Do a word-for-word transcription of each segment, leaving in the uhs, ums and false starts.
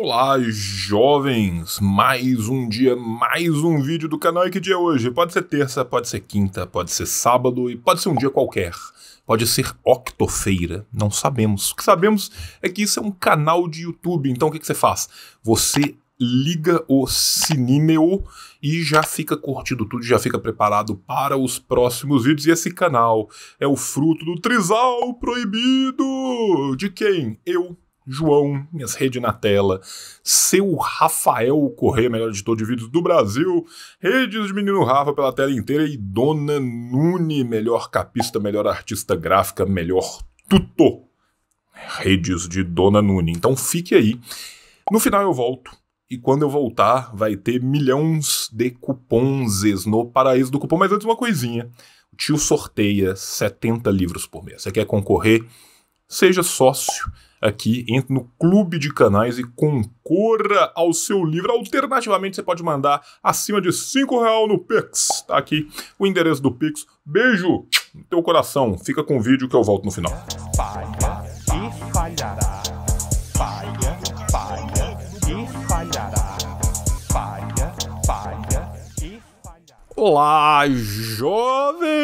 Olá, jovens! Mais um dia, mais um vídeo do canal. E que dia é hoje? Pode ser terça, pode ser quinta, pode ser sábado e pode ser um dia qualquer. Pode ser octofeira, não sabemos. O que sabemos é que isso é um canal de YouTube, então o que, que você faz? Você liga o sininho e já fica curtindo tudo, já fica preparado para os próximos vídeos. E esse canal é o fruto do trisal proibido de quem? Eu, João, minhas redes na tela, seu Rafael Corrêa, melhor editor de vídeos do Brasil, redes de menino Rafa pela tela inteira, e Dona Nune, melhor capista, melhor artista gráfica, melhor tutor, redes de Dona Nune. Então fique aí, no final eu volto, e quando eu voltar vai ter milhões de cupons no paraíso do cupom. Mas antes uma coisinha, o tio sorteia setenta livros por mês. Você quer concorrer? Seja sócio aqui, entre no clube de canais e concorra ao seu livro. Alternativamente, você pode mandar acima de cinco reais no Pix. Tá aqui o endereço do Pix. Beijo no teu coração. Fica com o vídeo que eu volto no final. Falha e falhará. Falha, falha e falhará. Falha, falha e falhará. Olá, jovens!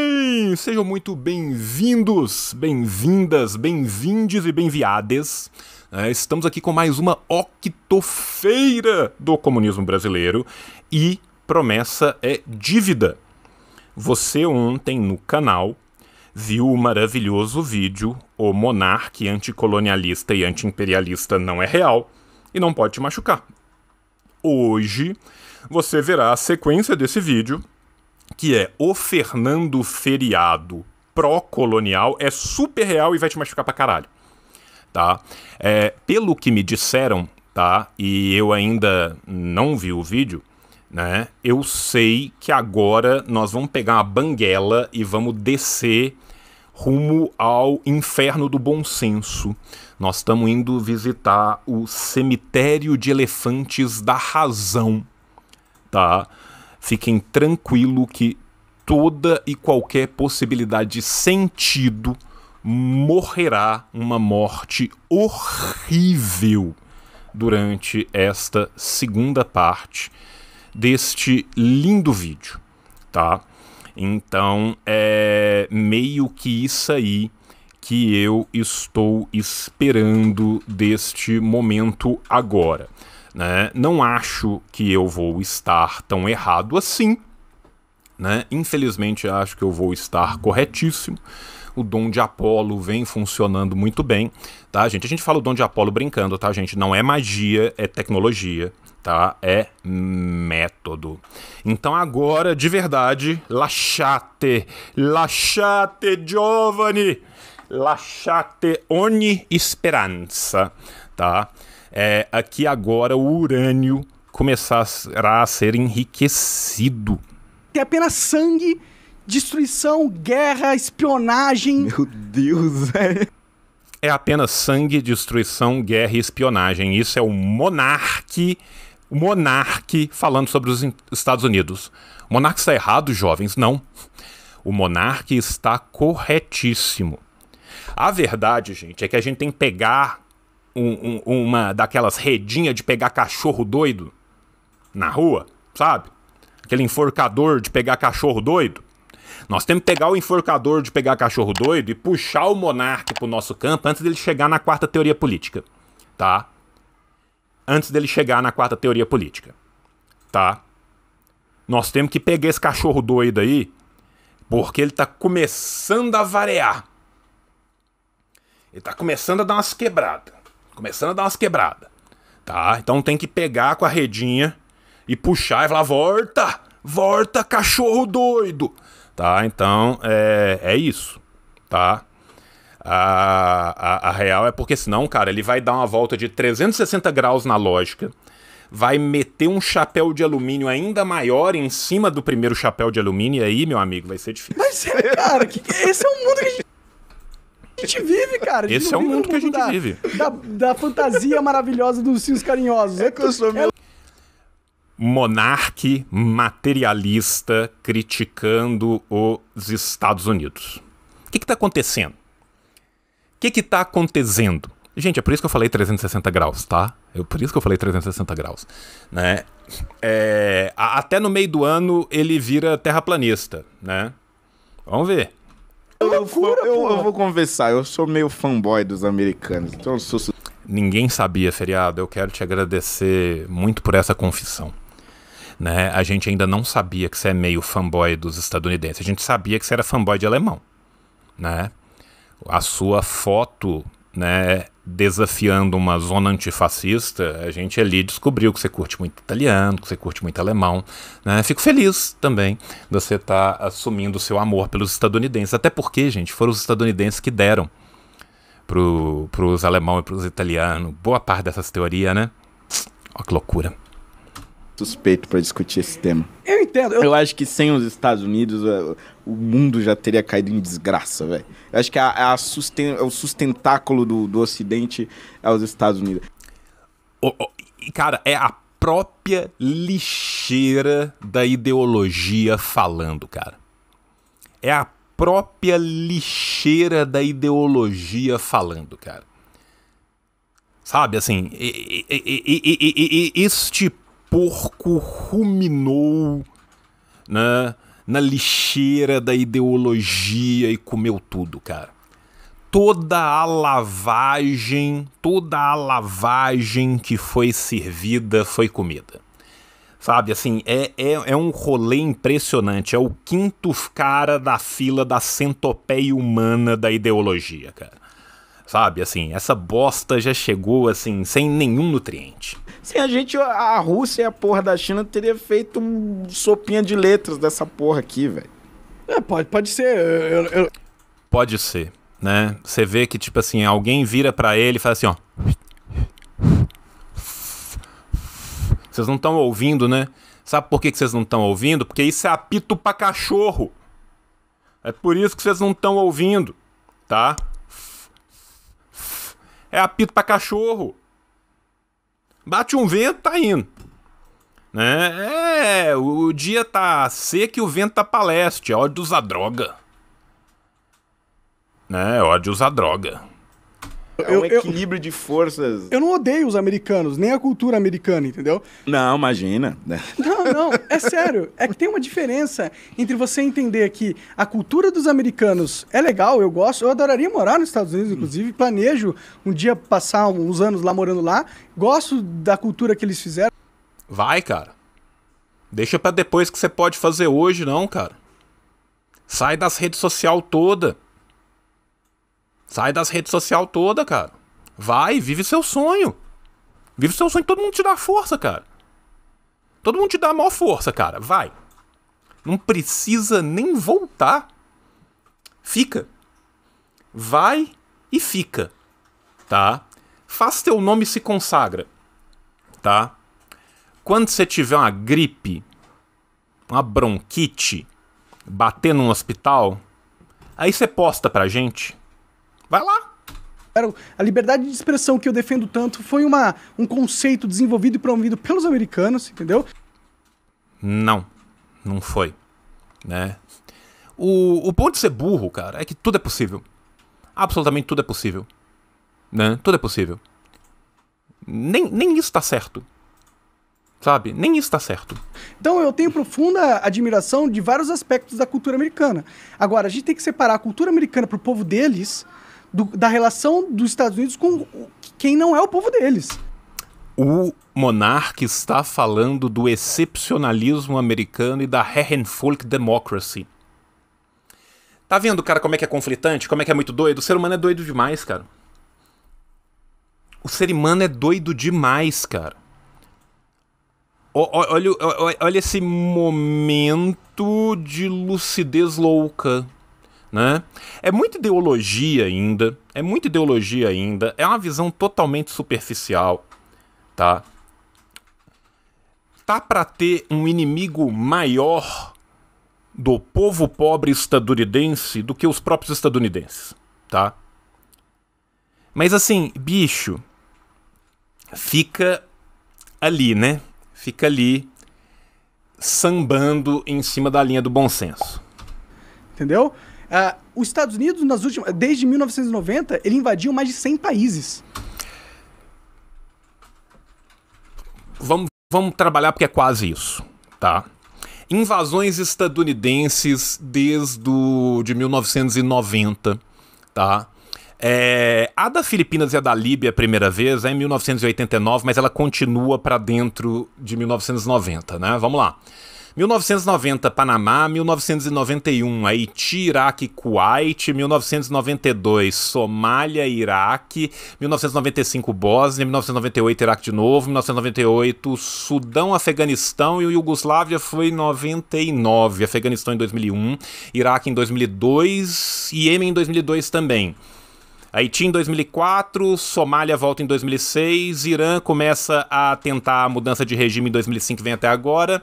Sejam muito bem-vindos, bem-vindas, bem-vindes e bem-viades. É, estamos aqui com mais uma octofeira do comunismo brasileiro e promessa é dívida. Você ontem no canal viu o maravilhoso vídeo O Monark Anticolonialista e Antiimperialista Não É Real e Não Pode Te Machucar. Hoje você verá a sequência desse vídeo, que é o Fernando Feriado pró-colonial é super real e vai te machucar pra caralho, tá? É, pelo que me disseram, tá? E eu ainda não vi o vídeo, né? Eu sei que agora nós vamos pegar uma banguela e vamos descer rumo ao inferno do bom senso. Nós estamos indo visitar o cemitério de elefantes da razão, tá? Fiquem tranquilo que toda e qualquer possibilidade de sentido morrerá uma morte horrível durante esta segunda parte deste lindo vídeo, tá? Então é meio que isso aí que eu estou esperando deste momento agora, né? Não acho que eu vou estar tão errado assim, né? Infelizmente acho que eu vou estar corretíssimo. O dom de Apolo vem funcionando muito bem, tá, gente? A gente fala o dom de Apolo brincando, tá, gente? Não é magia, é tecnologia, tá? É método. Então agora, de verdade, lasciate, lasciate giovani, lasciate ogni speranza, tá? É, aqui agora o urânio começará a ser enriquecido. É apenas sangue, destruição, guerra, espionagem. Meu Deus, velho. É apenas sangue, destruição, guerra e espionagem. Isso é o Monark, o Monark falando sobre os Estados Unidos. O Monark está errado, jovens? Não. O Monark está corretíssimo. A verdade, gente, é que a gente tem que pegar Um, um, uma daquelas redinhas de pegar cachorro doido na rua, sabe? Aquele enforcador de pegar cachorro doido. Nós temos que pegar o enforcador de pegar cachorro doido e puxar o monarca pro nosso campo antes dele chegar na quarta teoria política, tá? Antes dele chegar na quarta teoria política, tá? Nós temos que pegar esse cachorro doido aí porque ele tá começando a variar. Ele tá começando a dar umas quebradas. Começando a dar umas quebradas, tá? Então tem que pegar com a redinha e puxar e falar, volta, volta, cachorro doido, tá? Então é, é isso, tá? A, a, a real é porque senão, cara, ele vai dar uma volta de trezentos e sessenta graus na lógica, vai meter um chapéu de alumínio ainda maior em cima do primeiro chapéu de alumínio e aí, meu amigo, vai ser difícil. Mas, cara, que, esse é o mundo que a gente... A gente vive, cara. Gente, esse é o mundo que a gente da, vive. Da, da fantasia maravilhosa dos Ursinhos Carinhosos. É que eu sou meu... Monarque materialista criticando os Estados Unidos. O que que tá acontecendo? O que que tá acontecendo? Gente, é por isso que eu falei trezentos e sessenta graus, tá? É por isso que eu falei trezentos e sessenta graus, né? É, a, até no meio do ano ele vira terraplanista, né? Vamos ver. Eu, eu, eu, eu vou conversar, eu sou meio fanboy dos americanos, então eu sou... Ninguém sabia, Feriado, eu quero te agradecer muito por essa confissão. Né? A gente ainda não sabia que você é meio fanboy dos estadunidenses, a gente sabia que você era fanboy de alemão. Né? A sua foto, né, desafiando uma zona antifascista, a gente ali descobriu que você curte muito italiano, que você curte muito alemão, né? Fico feliz também de você estar tá assumindo o seu amor pelos estadunidenses, até porque, gente, foram os estadunidenses que deram pro, pros alemão e pros italianos boa parte dessas teorias, né? Olha que loucura. Suspeito para discutir esse tema. Eu entendo. Eu... eu acho que sem os Estados Unidos o mundo já teria caído em desgraça, velho. Eu acho que a, a susten... o sustentáculo do, do Ocidente é os Estados Unidos. Oh, oh, cara, é a própria lixeira da ideologia falando, cara. É a própria lixeira da ideologia falando, cara. Sabe, assim, e, e, e, e, e, este porco ruminou na, na lixeira da ideologia e comeu tudo, cara. Toda a lavagem, toda a lavagem que foi servida foi comida. Sabe, assim, é, é, é um rolê impressionante. É o quinto cara da fila da centopeia humana da ideologia, cara. Sabe, assim, essa bosta já chegou, assim, sem nenhum nutriente. Sem a gente, a Rússia e a porra da China teria feito um sopinha de letras dessa porra aqui, velho. É, pode, pode ser. Eu, eu... Pode ser, né? Você vê que, tipo assim, alguém vira pra ele e fala assim, ó. Vocês não estão ouvindo, né? Sabe por que vocês não estão ouvindo? Porque isso é apito pra cachorro. É por isso que vocês não estão ouvindo, tá? É apito pra cachorro. Bate um vento, tá indo. Né? É, o dia tá seco e o vento tá paleste. É hora de usar droga. Né? É hora de usar droga. É um equilíbrio eu, eu, de forças. Eu não odeio os americanos, nem a cultura americana, entendeu? Não, imagina. Não, não, é sério. É que tem uma diferença entre você entender que a cultura dos americanos é legal, eu gosto, eu adoraria morar nos Estados Unidos, inclusive, planejo um dia passar uns anos lá morando lá, gosto da cultura que eles fizeram. Vai, cara. Deixa pra depois que você pode fazer hoje, não, cara. Sai das redes sociais toda. Sai das redes sociais toda, cara. Vai, vive seu sonho. Vive seu sonho, todo mundo te dá força, cara. Todo mundo te dá a maior força, cara. Vai. Não precisa nem voltar. Fica. Vai e fica. Tá? Faz teu nome e se consagra. Tá? Quando você tiver uma gripe, uma bronquite, bater num hospital, aí você posta pra gente. Vai lá. A liberdade de expressão que eu defendo tanto foi uma, um conceito desenvolvido e promovido pelos americanos, entendeu? Não, não foi. Né? O, o ponto de ser burro, cara, é que tudo é possível. Absolutamente tudo é possível. Né? Tudo é possível. Nem, nem isso tá certo. Sabe? Nem isso tá certo. Então eu tenho profunda admiração de vários aspectos da cultura americana. Agora, a gente tem que separar a cultura americana pro povo deles... Do, da relação dos Estados Unidos com quem não é o povo deles. O Monark está falando do excepcionalismo americano e da Herrenvolk Democracy. Tá vendo, cara, como é que é conflitante? Como é que é muito doido? O ser humano é doido demais, cara. O ser humano é doido demais, cara. O, olha, olha, olha esse momento de lucidez louca. Né? É muita ideologia ainda, é muita ideologia ainda, é uma visão totalmente superficial, tá? Tá pra ter um inimigo maior do povo pobre estadunidense do que os próprios estadunidenses, tá? Mas assim, bicho, fica ali, né? Fica ali sambando em cima da linha do bom senso. Entendeu? Uh, os Estados Unidos, nas últimas, desde mil novecentos e noventa, ele invadiu mais de cem países. vamos, vamos trabalhar porque é quase isso, tá? Invasões estadunidenses desde o, de mil novecentos e noventa, tá? É, a da Filipinas e a da Líbia a primeira vez é em mil novecentos e oitenta e nove, mas ela continua para dentro de mil novecentos e noventa, né? Vamos lá. mil novecentos e noventa, Panamá. mil novecentos e noventa e um, Haiti, Iraque, Kuwait. mil novecentos e noventa e dois, Somália, Iraque. mil novecentos e noventa e cinco, Bósnia. mil novecentos e noventa e oito, Iraque de novo. mil novecentos e noventa e oito, Sudão, Afeganistão. E o Iugoslávia foi em noventa e nove. Afeganistão em dois mil e um, Iraque em dois mil e dois e Iêmen em dois mil e dois também. Haiti em dois mil e quatro, Somália volta em dois mil e seis, Irã começa a tentar a mudança de regime em dois mil e cinco, vem até agora.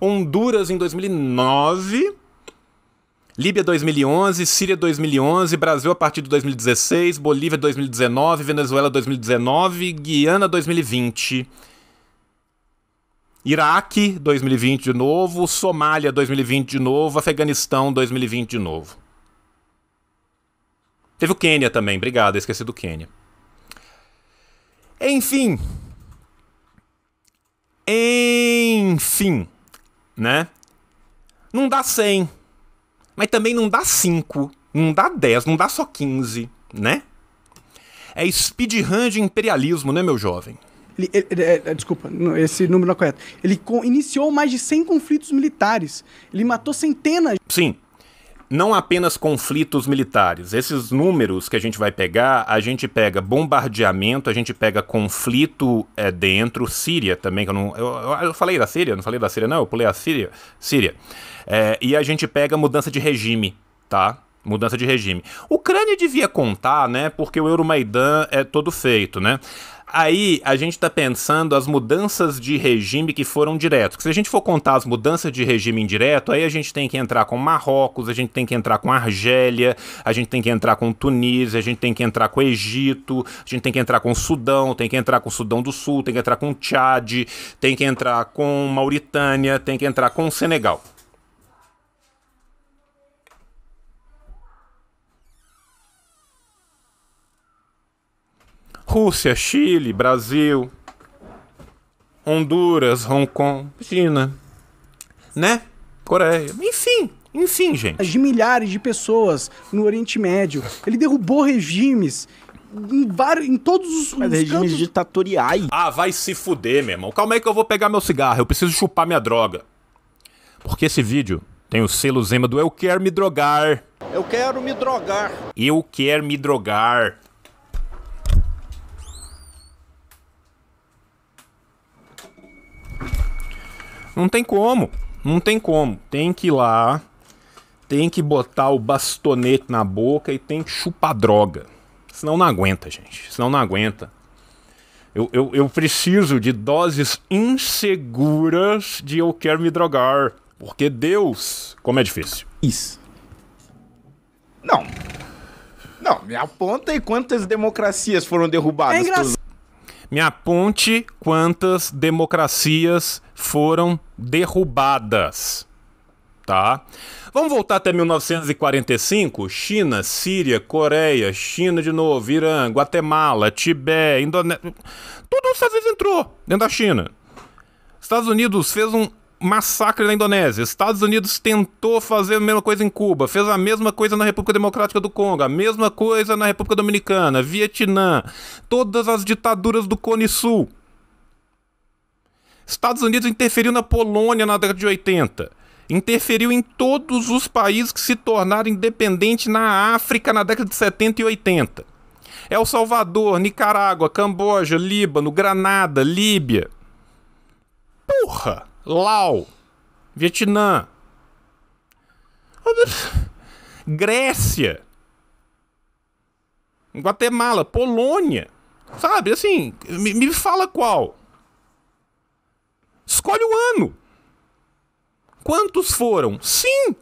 Honduras em dois mil e nove, Líbia dois mil e onze, Síria dois mil e onze, Brasil a partir de dois mil e dezesseis, Bolívia dois mil e dezenove, Venezuela dois mil e dezenove, Guiana dois mil e vinte, Iraque dois mil e vinte de novo, Somália dois mil e vinte de novo, Afeganistão dois mil e vinte de novo. Teve o Quênia também, obrigado, esqueci do Quênia. Enfim. Enfim. Né? Não dá cem. Mas também não dá cinco. Não dá dez, não dá só quinze, né? É speedrun de imperialismo, né, meu jovem? Ele, ele, ele, desculpa, esse número não é correto. Ele iniciou mais de cem conflitos militares. Ele matou centenas. Sim. Não apenas conflitos militares. Esses números que a gente vai pegar, a gente pega bombardeamento, a gente pega conflito é, dentro, Síria também, que eu não... Eu, eu falei da Síria? Não falei da Síria, não? Eu pulei a Síria? Síria. É, e a gente pega mudança de regime, tá? Mudança de regime. Ucrânia devia contar, né? Porque o Euromaidan é todo feito, né? Aí a gente tá pensando as mudanças de regime que foram direto. Se a gente for contar as mudanças de regime indireto, aí a gente tem que entrar com Marrocos, a gente tem que entrar com Argélia, a gente tem que entrar com Tunísia, a gente tem que entrar com Egito, a gente tem que entrar com Sudão, tem que entrar com Sudão do Sul, tem que entrar com Tchad, tem que entrar com Mauritânia, tem que entrar com Senegal. Rússia, Chile, Brasil, Honduras, Hong Kong, China, né? Coreia, enfim, enfim, gente. De milhares de pessoas no Oriente Médio. Ele derrubou regimes em, vários, em todos os, os regimes cantos. Ditatoriais. Ah, vai se fuder, meu irmão. Calma aí que eu vou pegar meu cigarro, eu preciso chupar minha droga. Porque esse vídeo tem o selo Zema do Eu Quero Me Drogar. Eu quero me drogar. Eu quero me drogar. Não tem como, não tem como. Tem que ir lá, tem que botar o bastonete na boca e tem que chupar droga. Senão não aguenta, gente, senão não aguenta. Eu, eu, eu preciso de doses inseguras de eu quero me drogar. Porque Deus, como é difícil. Isso. Não, não, me aponta aí quantas democracias foram derrubadas. É engraçado. Me aponte quantas democracias foram derrubadas, tá? Vamos voltar até mil novecentos e quarenta e cinco? China, Síria, Coreia, China de novo, Irã, Guatemala, Tibete, Indonésia... Tudo os Estados Unidos entrou dentro da China. Estados Unidos fez um massacre na Indonésia. Estados Unidos tentou fazer a mesma coisa em Cuba. Fez a mesma coisa na República Democrática do Congo. A mesma coisa na República Dominicana, Vietnã. Todas as ditaduras do Cone Sul. Estados Unidos interferiu na Polônia na década de oitenta. Interferiu em todos os países que se tornaram independentes na África na década de setenta e oitenta. El Salvador, Nicarágua, Camboja, Líbano, Granada, Líbia. Porra! Laos, Vietnã, Grécia, Guatemala, Polônia, sabe, assim, me, me fala qual. Escolhe o ano. Quantos foram? Sim.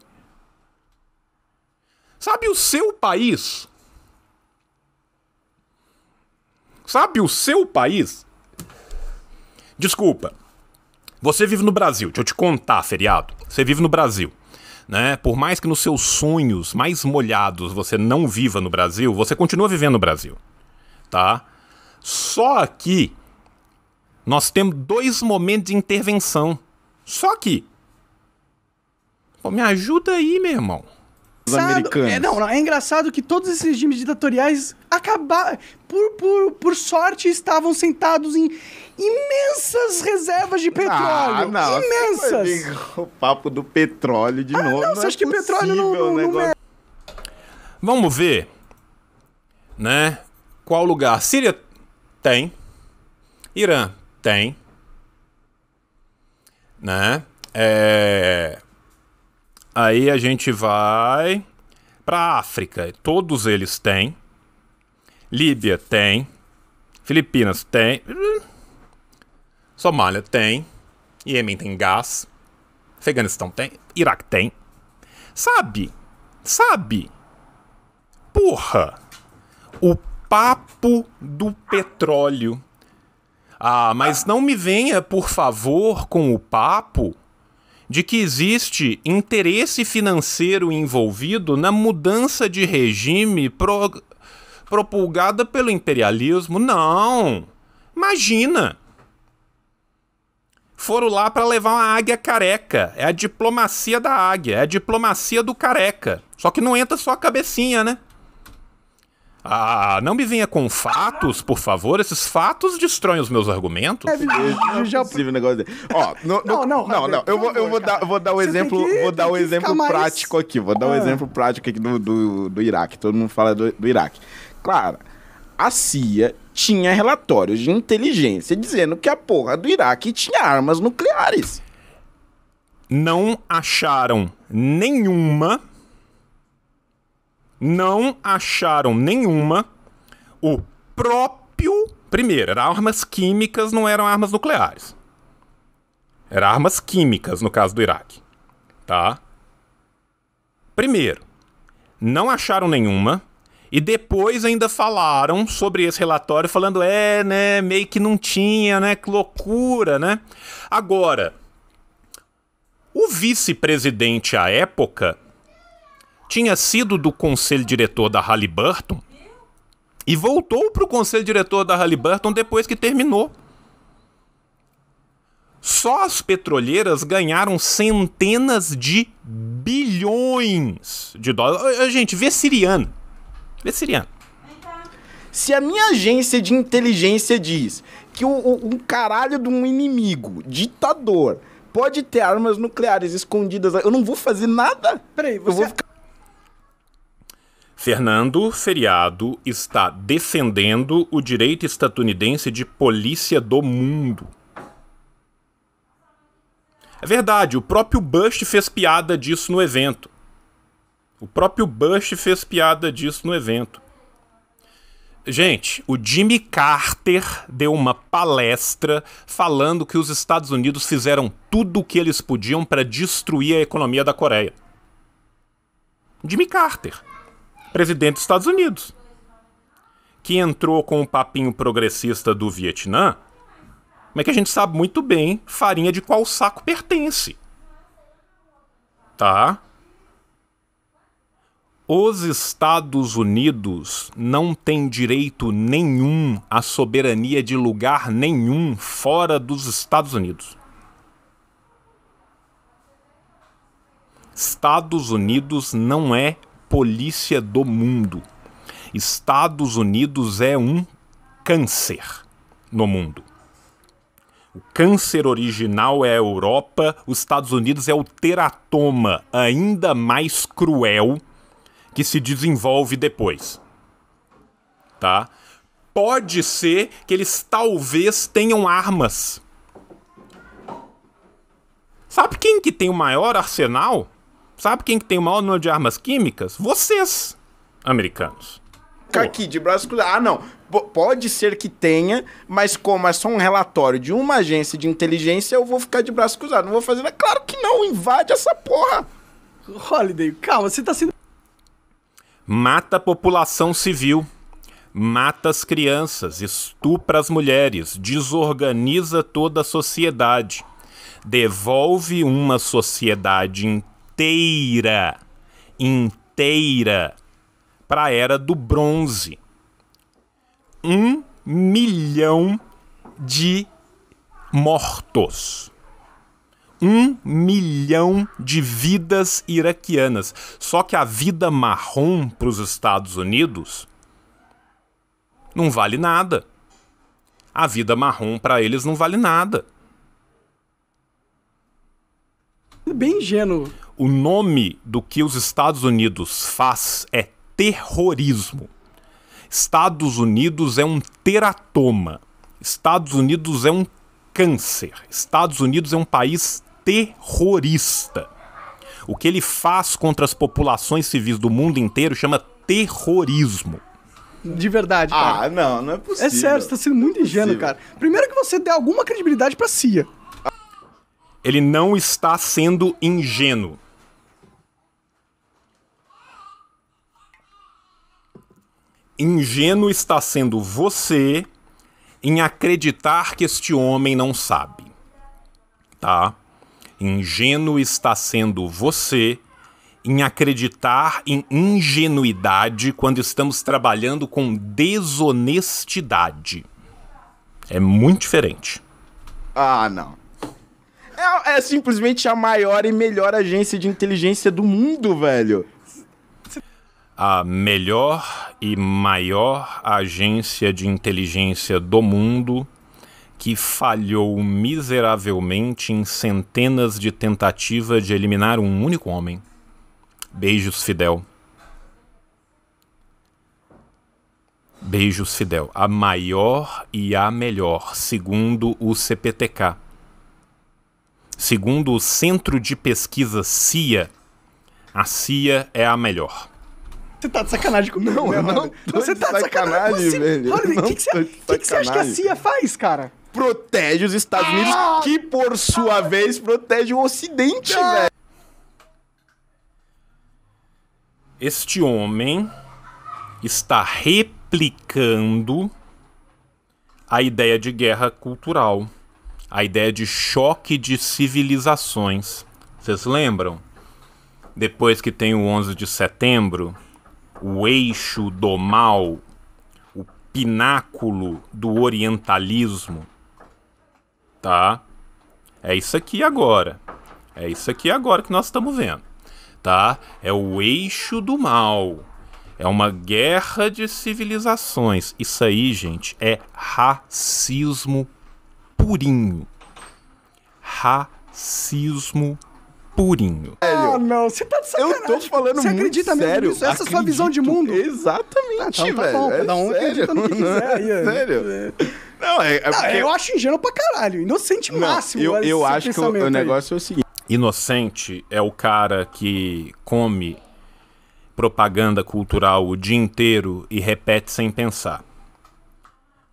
Sabe o seu país? Sabe o seu país? Desculpa. Você vive no Brasil, deixa eu te contar, feriado. Você vive no Brasil, né? Por mais que nos seus sonhos mais molhados você não viva no Brasil, você continua vivendo no Brasil, tá? Só que Nós temos dois momentos de intervenção. Só que... Pô, me ajuda aí, meu irmão. Os americanos. É, não, é engraçado que todos esses regimes ditatoriais acabaram... Por, por, por sorte, estavam sentados em imensas reservas de petróleo. Ah, não, imensas. O papo do petróleo de ah, novo. Não, não, você é acha possível, que petróleo não... não, não é... Vamos ver, né? Qual lugar? Síria tem. Irã tem. Né? É... Aí a gente vai para a África. Todos eles têm. Líbia tem. Filipinas tem. Somália tem. Iêmen tem gás. Afeganistão tem. Iraque tem. Sabe? Sabe? Porra! O papo do petróleo. Ah, mas não me venha, por favor, com o papo de que existe interesse financeiro envolvido na mudança de regime pro... propulgada pelo imperialismo. Não! Imagina! Foram lá para levar uma águia careca. É a diplomacia da águia, é a diplomacia do careca. Só que não entra só a cabecinha, né? Ah, não me venha com fatos, por favor. Esses fatos destroem os meus argumentos. É, eu já possível o negócio dele. Ó, no, no, não, não, não, não. Eu vou, eu vou dar, vou dar um exemplo, que, vou dar um exemplo prático mais... aqui. Vou dar um ah. exemplo prático aqui do, do, do Iraque. Todo mundo fala do, do Iraque. Claro, a C I A tinha relatórios de inteligência dizendo que a porra do Iraque tinha armas nucleares. Não acharam nenhuma. Não acharam nenhuma, o próprio... Primeiro, eram armas químicas, não eram armas nucleares. Eram armas químicas, no caso do Iraque. Tá? Primeiro, não acharam nenhuma, e depois ainda falaram sobre esse relatório, falando, é, né, meio que não tinha, né, que loucura, né? Agora, o vice-presidente à época... tinha sido do conselho diretor da Halliburton e voltou para o conselho diretor da Halliburton depois que terminou. Só as petroleiras ganharam centenas de bilhões de dólares. Gente, vê siriano. Vê siriano. Se a minha agência de inteligência diz que um caralho de um inimigo, ditador, pode ter armas nucleares escondidas, eu não vou fazer nada. Peraí, você... Eu vou ficar... Fernando Feriado está defendendo o direito estadunidense de polícia do mundo. É verdade, o próprio Bush fez piada disso no evento. O próprio Bush fez piada disso no evento. Gente, o Jimmy Carter deu uma palestra falando que os Estados Unidos fizeram tudo o que eles podiam para destruir a economia da Coreia. Jimmy Carter, presidente dos Estados Unidos, que entrou com o papinho progressista do Vietnã, mas que a gente sabe muito bem farinha de qual saco pertence. Tá? Os Estados Unidos não têm direito nenhum à soberania de lugar nenhum fora dos Estados Unidos. Estados Unidos não é polícia do mundo. Estados Unidos é um câncer no mundo. O câncer original é a Europa, os Estados Unidos é o teratoma ainda mais cruel que se desenvolve depois. Tá? Pode ser que eles talvez tenham armas. Sabe quem que tem o maior arsenal? Sabe quem que tem o maior número de armas químicas? Vocês, americanos. Ficar aqui de braço... Ah, não. P- pode ser que tenha, mas como é só um relatório de uma agência de inteligência, eu vou ficar de braço cruzado. Não vou fazer nada. Claro que não. Invade essa porra. Holiday, calma. Você tá sendo... Mata a população civil. Mata as crianças. Estupra as mulheres. Desorganiza toda a sociedade. Devolve uma sociedade inteira. Inteira, inteira, para a Era do Bronze. Um milhão de mortos. Um milhão de vidas iraquianas. Só que a vida marrom para os Estados Unidos não vale nada. A vida marrom para eles não vale nada. É bem ingênuo. O nome do que os Estados Unidos faz é terrorismo. Estados Unidos é um teratoma. Estados Unidos é um câncer. Estados Unidos é um país terrorista. O que ele faz contra as populações civis do mundo inteiro chama terrorismo. De verdade, cara. Ah, não, não é possível. É sério, você tá sendo muito ingênuo, cara. Primeiro que você dê alguma credibilidade pra C I A. Ele não está sendo ingênuo. Ingênuo está sendo você em acreditar que este homem não sabe. Tá? Ingênuo está sendo você em acreditar em ingenuidade quando estamos trabalhando com desonestidade. É muito diferente. Ah, não. É, é simplesmente a maior e melhor agência de inteligência do mundo, velho. A melhor e maior agência de inteligência do mundo, que falhou miseravelmente em centenas de tentativas de eliminar um único homem. Beijos, Fidel. Beijos, Fidel. A maior e a melhor, segundo o C P T K. Segundo o Centro de Pesquisa C I A, a C I A é a melhor. Você tá de sacanagem comigo? Não, eu não tô. Você tá de sacanagem, velho. Olha, o que você acha que a C I A faz, cara? Protege os Estados Unidos, que por sua vez protege o Ocidente, velho. Este homem está replicando a ideia de guerra cultural, a ideia de choque de civilizações. Vocês lembram? Depois que tem o onze de setembro, o eixo do mal, o pináculo do orientalismo, tá? É isso aqui agora. É isso aqui agora que nós estamos vendo. Tá? É o eixo do mal. É uma guerra de civilizações. Isso aí, gente, é racismo purinho. Racismo purinho. Ah, não, você tá de sacanagem. Eu tô falando muito sério. Você acredita mesmo nisso? Essa é a sua visão de mundo? Exatamente, velho. Tá bom, cada um acredita no que quiser. Sério? Não, é, é porque... não, eu acho ingênuo pra caralho. Inocente máximo. Eu, eu acho que o, o negócio é o seguinte. Inocente é o cara que come propaganda cultural o dia inteiro e repete sem pensar.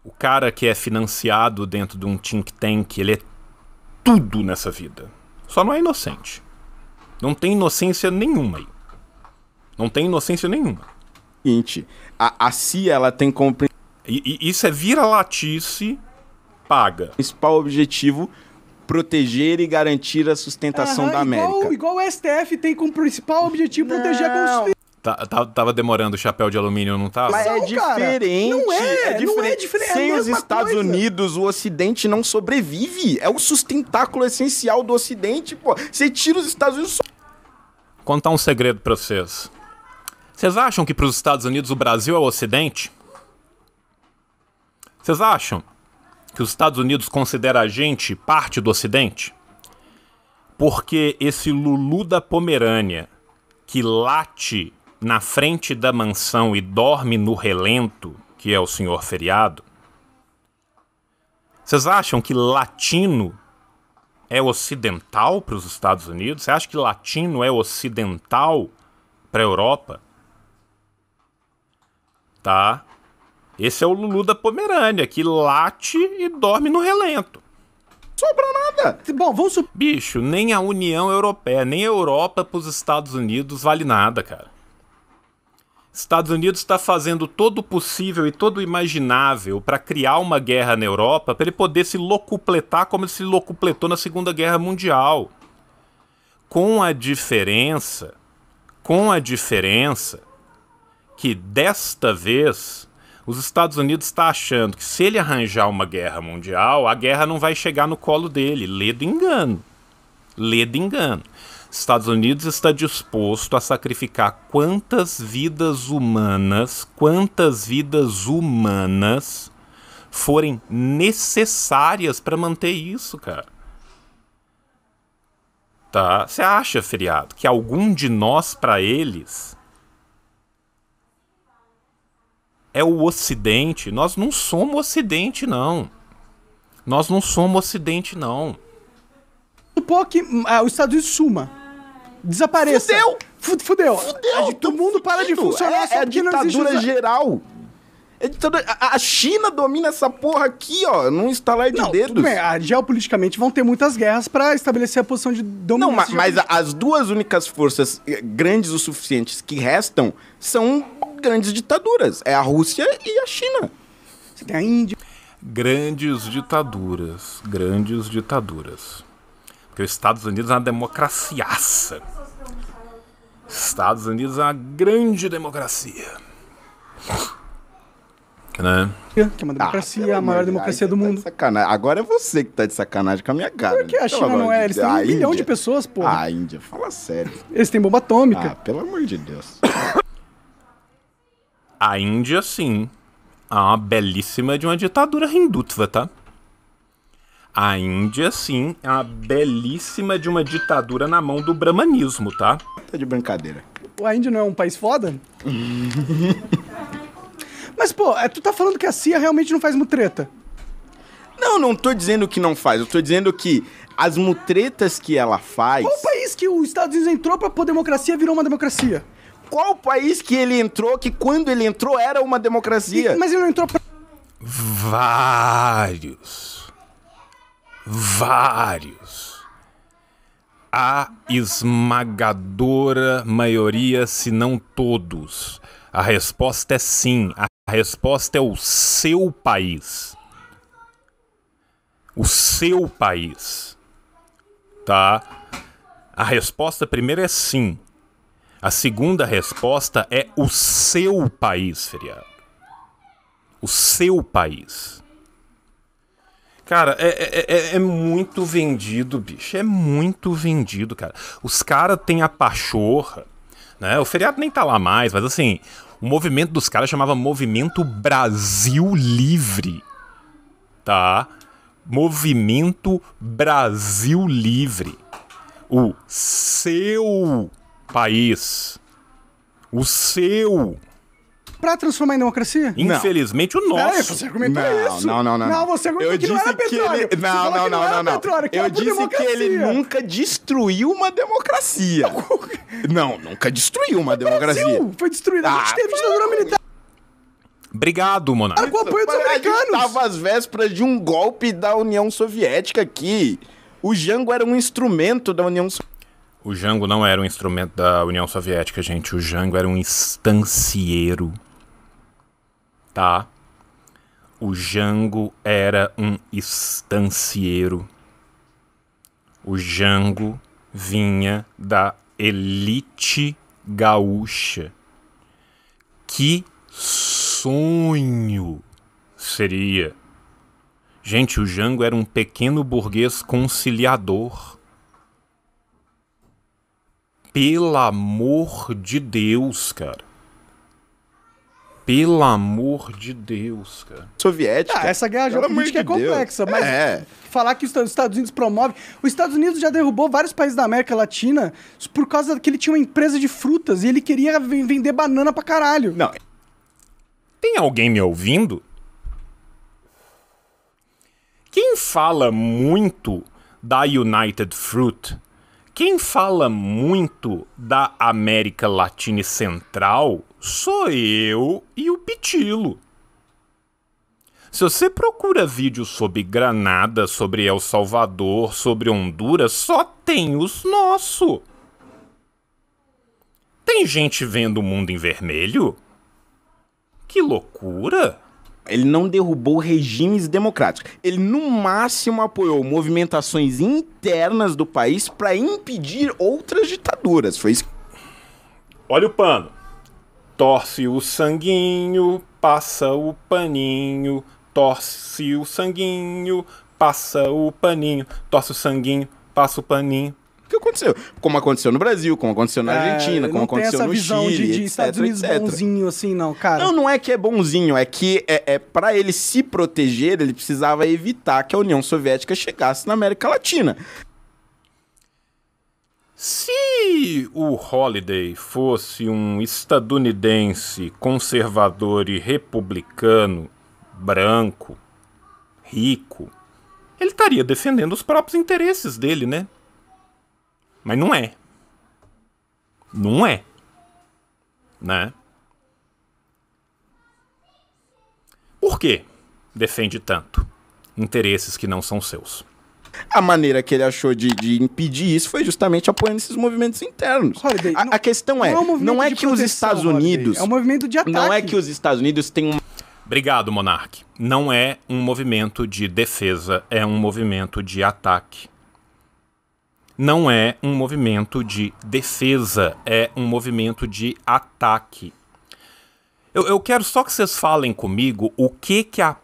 O cara que é financiado dentro de um think tank, ele é tudo nessa vida. Só não é inocente. Não tem inocência nenhuma aí. Não tem inocência nenhuma. Gente, a, a C I A, ela tem compre... E, e isso é vira-latice paga. O principal objetivo... proteger e garantir a sustentação Aham, da América. Igual, igual o S T F tem como principal objetivo não. proteger a Constituição. Tá, tá, tava demorando o chapéu de alumínio, não tava? Mas é diferente. Não é, é diferente. Não é diferente. Sem é os Estados coisa. Unidos, o Ocidente não sobrevive. É o sustentáculo essencial do Ocidente, pô. Você tira os Estados Unidos... So... Contar um segredo pra vocês. Vocês acham que pros Estados Unidos o Brasil é o Ocidente? Vocês acham? Que os Estados Unidos considera a gente parte do Ocidente? Porque esse Lulu da Pomerânia, que late na frente da mansão e dorme no relento, que é o senhor Feriado, vocês acham que latino é ocidental para os Estados Unidos? Você acha que latino é ocidental para a Europa? Tá? Esse é o Lulu da Pomerânia, que late e dorme no relento. Sobra nada. Bom, vamos... Su... Bicho, nem a União Europeia, nem a Europa pros Estados Unidos vale nada, cara. Estados Unidos tá fazendo todo o possível e todo o imaginável para criar uma guerra na Europa para ele poder se locupletar como ele se locupletou na Segunda Guerra Mundial. Com a diferença, com a diferença que desta vez... os Estados Unidos estão achando que se ele arranjar uma guerra mundial, a guerra não vai chegar no colo dele. Lê do engano. Lê do engano. Estados Unidos está disposto a sacrificar quantas vidas humanas, quantas vidas humanas forem necessárias para manter isso, cara. Tá? Você acha, Feriado, que algum de nós para eles é o Ocidente? Nós não somos Ocidente, não. Nós não somos Ocidente, não. Supor que ah, os Estados Unidos suma. Desapareça. Fudeu. Fudeu. Fudeu. O mundo para de funcionar. É, é a ditadura não geral. É ditadura... A China domina essa porra aqui, ó. Num estalar de não, dedos. Tudo bem. Ah, geopoliticamente vão ter muitas guerras pra estabelecer a posição de dominância. Não, mas, mas as duas únicas forças grandes o suficientes que restam são grandes ditaduras. É a Rússia e a China. Você tem a Índia. Grandes ditaduras. Grandes ditaduras. Porque os Estados Unidos é uma democraciaça. Estados Unidos é uma grande democracia. Né? Que é uma democracia, ah, a maior democracia do mundo. Tá de agora é você que tá de sacanagem com a minha cara. Por que a China então, não é? Eles têm um bilhão de pessoas, pô. Ah, Índia, fala sério. Eles têm bomba atômica. Ah, pelo amor de Deus. A Índia, sim, é uma belíssima de uma ditadura hindutva, tá? A Índia, sim, é uma belíssima de uma ditadura na mão do brahmanismo, tá? Tá de brincadeira. A Índia não é um país foda? Mas, pô, tu tá falando que a C I A realmente não faz mutreta? Não, não tô dizendo que não faz. Eu tô dizendo que as mutretas que ela faz... Qual país que os Estados Unidos entrou pra pôr democracia virou uma democracia? Qual país que ele entrou que quando ele entrou era uma democracia? E, mas ele não entrou pra... Vários. Vários. A esmagadora maioria, se não todos. A resposta é sim. A A resposta é o seu país. O seu país. Tá? A resposta primeira é sim. A segunda resposta é o seu país, Feriado. O seu país. Cara, é, é, é muito vendido, bicho. É muito vendido, cara. Os caras têm a pachorra, né? O Feriado nem tá lá mais, mas assim... O movimento dos caras chamava Movimento Brasil Livre, tá? Movimento Brasil Livre. O seu país. O seu. Pra transformar em democracia? Infelizmente não. O nosso. É, você argumentou não, isso. Não, não, não. Não, você argumentou que não era petróleo. Ele... Não, não, não, não, não. Petróleo, eu disse democracia. Que ele nunca destruiu uma democracia. Não, nunca destruiu uma o democracia. Brasil foi destruído. Ah, a gente teve ditadura militar. Obrigado, Monark. Era com apoio dos americanos. A gente tava às vésperas de um golpe da União Soviética aqui. O Jango era um instrumento da União Soviética. O Jango não era um instrumento da União Soviética, gente. O Jango era um estancieiro. Tá? O Jango era um estancieiro. O Jango vinha da elite gaúcha. Que sonho seria? Gente, o Jango era um pequeno burguês conciliador. Pelo amor de Deus, cara. Pelo amor de Deus, cara. Soviética. Ah, essa guerra geopolítica é complexa, mas é. Falar que os Estados Unidos promove... Os Estados Unidos já derrubou vários países da América Latina por causa que ele tinha uma empresa de frutas e ele queria vender banana pra caralho. Não. Tem alguém me ouvindo? Quem fala muito da United Fruit... Quem fala muito da América Latina e Central sou eu e o Pitilo. Se você procura vídeos sobre Granada, sobre El Salvador, sobre Honduras, só tem os nossos. Tem gente vendo o mundo em vermelho? Que loucura! Ele não derrubou regimes democráticos. Ele, no máximo, apoiou movimentações internas do país para impedir outras ditaduras. Foi isso. Olha o pano. Torce o sanguinho, passa o paninho. Torce o sanguinho, passa o paninho. Torce o sanguinho, passa o paninho. O que aconteceu? Como aconteceu no Brasil, como aconteceu na Argentina, é, como aconteceu no Chile, de, de etcétera, Estados Unidos etcétera. Bonzinho assim, não, cara. Não, não é que é bonzinho, é que é, é, para ele se proteger, ele precisava evitar que a União Soviética chegasse na América Latina. Se o Holliday fosse um estadunidense conservador e republicano, branco, rico, ele estaria defendendo os próprios interesses dele, né? Mas não é. Não é. Né? Por que defende tanto interesses que não são seus? A maneira que ele achou de, de impedir isso foi justamente apoiando esses movimentos internos. Holiday, a, não, a questão é, não é, um não é que proteção, os Estados Unidos... Holiday, é um movimento de ataque. Não é que os Estados Unidos têm um... Obrigado, Monark. Não é um movimento de defesa, é um movimento de ataque. Não é um movimento de defesa, é um movimento de ataque. Eu, eu quero só que vocês falem comigo o que, que a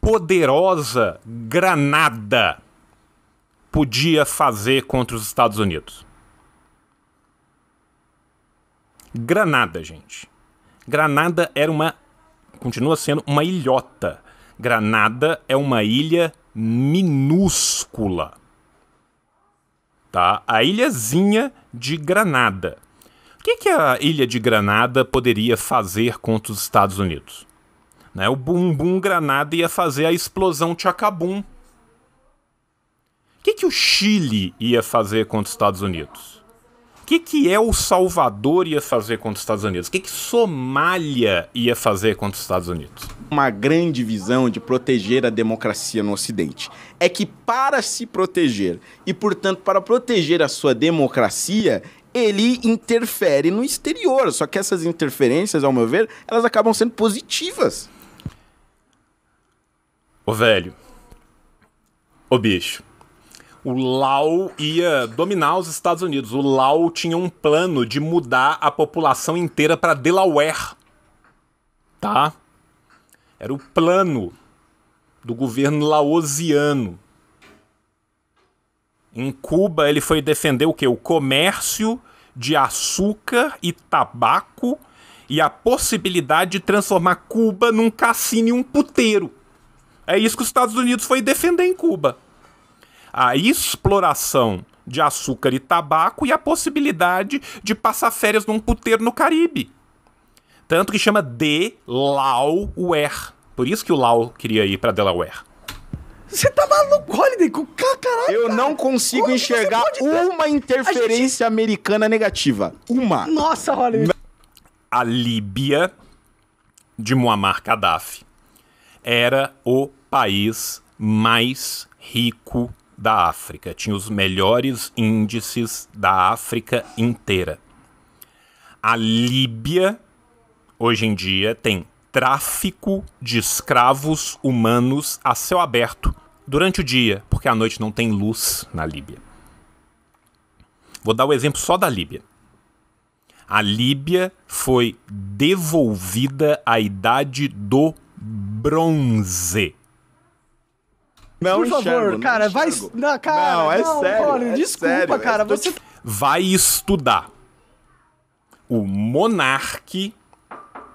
poderosa Granada podia fazer contra os Estados Unidos. Granada, gente. Granada era uma... continua sendo uma ilhota. Granada é uma ilha minúscula. Tá? A ilhazinha de Granada. O que, que a ilha de Granada poderia fazer contra os Estados Unidos? Né? O bumbum Granada ia fazer a explosão Chacabum. O que, que o Chile ia fazer contra os Estados Unidos? O que, que El Salvador ia fazer contra os Estados Unidos? O que, que Somália ia fazer contra os Estados Unidos? Uma grande visão de proteger a democracia no Ocidente. É que para se proteger e, portanto, para proteger a sua democracia, ele interfere no exterior. Só que essas interferências, ao meu ver, elas acabam sendo positivas. Ô velho, ô bicho, o Lau ia dominar os Estados Unidos. O Lau tinha um plano de mudar a população inteira para Delaware. Tá? Era o plano do governo laosiano. Em Cuba, ele foi defender o quê? O comércio de açúcar e tabaco e a possibilidade de transformar Cuba num cassino e um puteiro. É isso que os Estados Unidos foi defender em Cuba. A exploração de açúcar e tabaco e a possibilidade de passar férias num puteiro no Caribe. Tanto que chama Delaware. Por isso que o Lau queria ir pra Delaware. Você tá maluco, Holiday? Caralho, eu cara. não consigo Como enxergar uma interferência gente... americana negativa. Uma. Nossa, Holiday. A Líbia de Muammar Gaddafi era o país mais rico da África. Tinha os melhores índices da África inteira. A Líbia... hoje em dia tem tráfico de escravos humanos a céu aberto durante o dia, porque à noite não tem luz na Líbia. Vou dar o exemplo só da Líbia. A Líbia foi devolvida à idade do bronze. Não Por enxergo, favor, não cara, enxergo. vai... Não, cara, não, é não, sério. Olha, é desculpa, sério, cara. É... Você... Vai estudar. O Monark...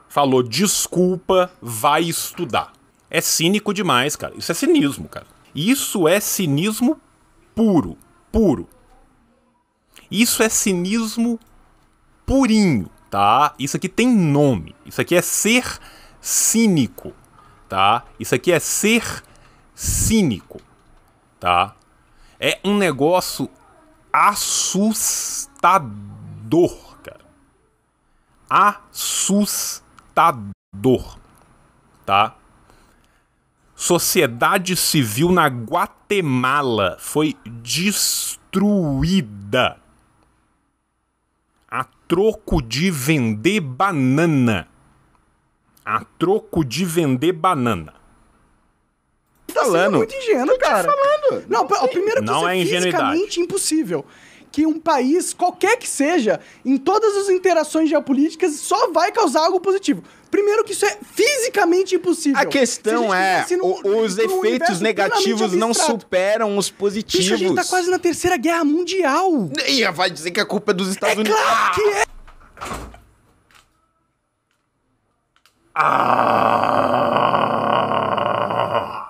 falou, desculpa, vai estudar. É cínico demais, cara. Isso é cinismo, cara. Isso é cinismo puro, puro. Isso é cinismo purinho, tá? Isso aqui tem nome. Isso aqui é ser cínico, tá? Isso aqui é ser cínico, tá? É um negócio assustador, cara. Assustador. Dor, tá? Sociedade civil na Guatemala foi destruída a troco de vender banana. A troco de vender banana. Tá sendo muito ingênuo, cara. Não, a primeira coisa é fisicamente impossível. que um país, qualquer que seja, em todas as interações geopolíticas, só vai causar algo positivo. Primeiro que isso é fisicamente impossível. A questão é, no, os no efeitos negativos não superam os positivos. Bicho, a gente tá quase na Terceira Guerra Mundial. E vai dizer que a culpa é dos Estados é Unidos. Claro que é. Ah.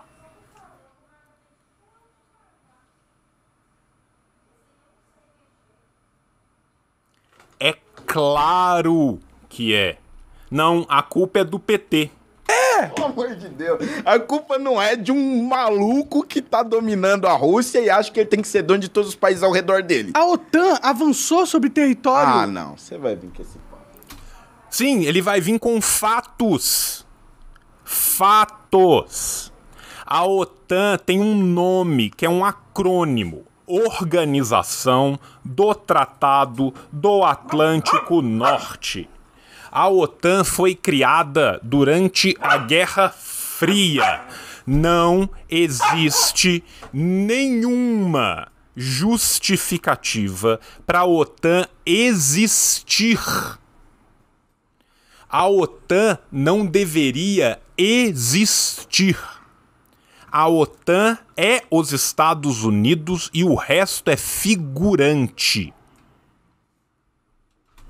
É claro que é. Não, a culpa é do P T. É! Pelo amor de Deus. A culpa não é de um maluco que tá dominando a Rússia e acha que ele tem que ser dono de todos os países ao redor dele. A OTAN avançou sobre território. Ah, não. Você vai vir com esse papo. Sim, ele vai vir com fatos. Fatos. A OTAN tem um nome que é um acrônimo. Organização do Tratado do Atlântico Norte. A OTAN foi criada durante a Guerra Fria. Não existe nenhuma justificativa para a OTAN existir. A OTAN não deveria existir. A OTAN é os Estados Unidos e o resto é figurante.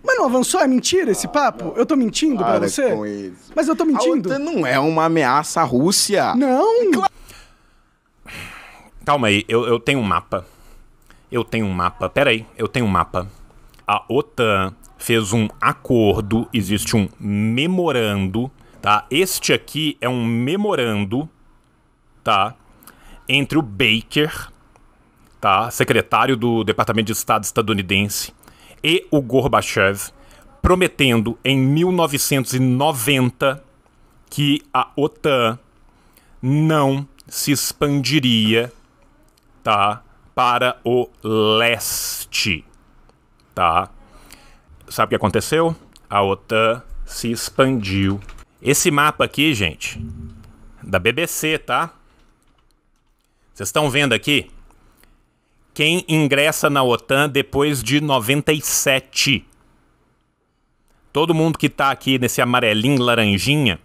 Mas não avançou? É mentira esse papo? Eu tô mentindo para pra você? Com isso. Mas eu tô mentindo? A OTAN não é uma ameaça à Rússia. Não! Claro. Calma aí, eu, eu tenho um mapa. Eu tenho um mapa. Pera aí, eu tenho um mapa. A OTAN fez um acordo, existe um memorando, tá? Este aqui é um memorando, tá? Entre o Baker, tá? Secretário do Departamento de Estado estadunidense, e o Gorbachev, prometendo em mil novecentos e noventa que a OTAN não se expandiria, tá, para o leste, tá? Sabe o que aconteceu? A OTAN se expandiu. Esse mapa aqui, gente, da B B C, tá? Vocês estão vendo aqui? Quem ingressa na OTAN depois de noventa e sete? Todo mundo que tá aqui nesse amarelinho laranjinha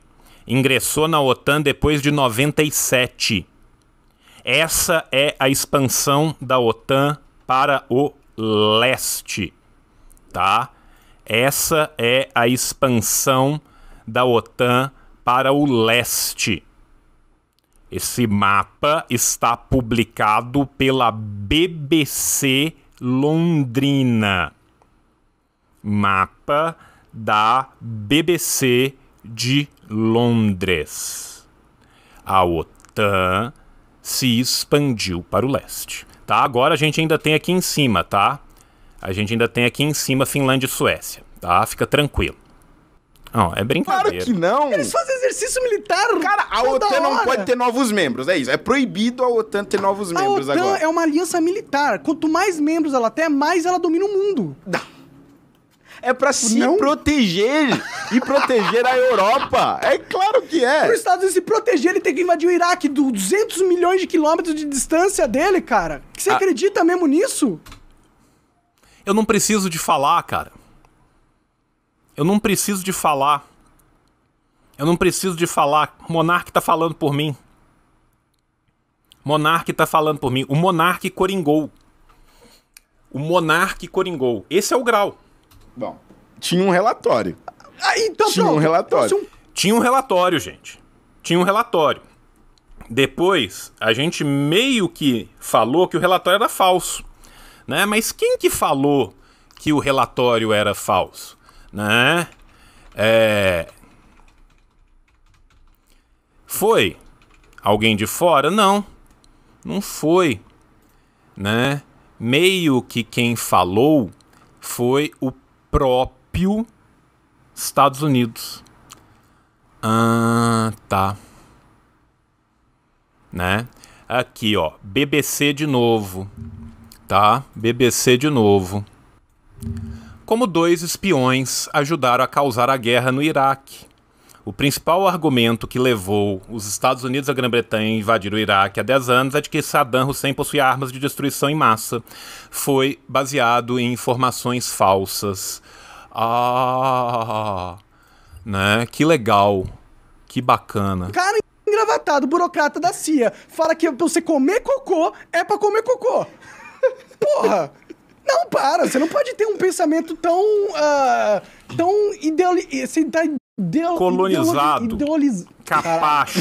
ingressou na OTAN depois de noventa e sete. Essa é a expansão da OTAN para o leste, tá? Essa é a expansão da OTAN para o leste. Esse mapa está publicado pela B B C Londrina. Mapa da B B C de Londres. A OTAN se expandiu para o leste. Tá? Agora a gente ainda tem aqui em cima, tá? A gente ainda tem aqui em cima Finlândia e Suécia. Tá? Fica tranquilo. Não, é brincadeira. Claro que não. Eles fazem exercício militar. Cara, a OTAN não pode ter novos membros, é isso. É proibido a OTAN ter novos membros agora. A OTAN é uma aliança militar. Quanto mais membros ela tem, mais ela domina o mundo. É pra se proteger e proteger a Europa. É claro que é. Para os Estados Unidos se proteger, ele tem que invadir o Iraque do duzentos milhões de quilômetros de distância dele, cara. Você ah. acredita mesmo nisso? Eu não preciso de falar, cara. Eu não preciso de falar. Eu não preciso de falar. Monark tá falando por mim. Monark tá falando por mim. O Monark coringou. O Monark coringou. Esse é o grau. Bom, tinha um relatório. Ah, então, tinha pronto. um relatório. Um... Tinha um relatório, gente. Tinha um relatório. Depois, a gente meio que falou que o relatório era falso, né? Mas quem que falou que o relatório era falso? Né? É... Foi alguém de fora? Não, não foi, né? Meio que quem falou foi o próprio Estados Unidos. Ah, tá, né? Aqui, ó, B B C de novo, tá? B B C de novo. Como dois espiões ajudaram a causar a guerra no Iraque. O principal argumento que levou os Estados Unidos e a Grã-Bretanha a invadir o Iraque há dez anos é de que Saddam Hussein possuía armas de destruição em massa. Foi baseado em informações falsas. Ah, né? Que legal. Que bacana. Cara engravatado, burocrata da C I A, fala que pra você comer cocô é pra comer cocô. Porra! Não, para. Você não pode ter um pensamento tão... Uh, tão ideológico. Você tá... Deu, colonizado, ideoliz... capacho.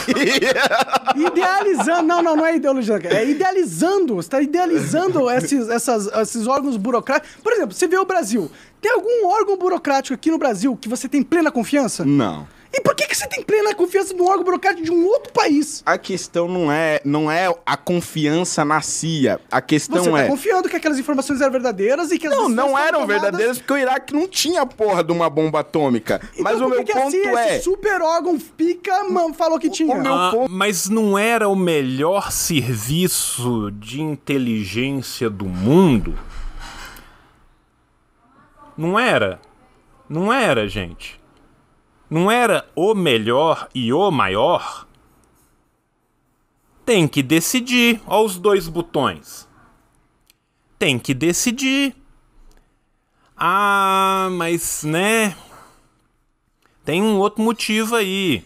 Idealizando, não, não, não é ideologizando, é idealizando, você tá idealizando esses, essas, esses órgãos burocráticos. Por exemplo, você vê o Brasil, tem algum órgão burocrático aqui no Brasil que você tem plena confiança? Não. E por que, que você tem plena confiança num órgão burocrático de um outro país? A questão não é, não é a confiança na C I A. A questão é... Você tá é... confiando que aquelas informações eram verdadeiras e que as... Não, não eram tomadas... verdadeiras, porque o Iraque não tinha porra de uma bomba atômica. Então, mas o meu ponto C I A, é... esse super órgão pica, mano, falou que tinha. O meu ah, ponto... Mas não era o melhor serviço de inteligência do mundo? Não era. Não era, gente. Não era o melhor e o maior? Tem que decidir. Olha os dois botões. Tem que decidir. Ah, mas né... Tem um outro motivo aí.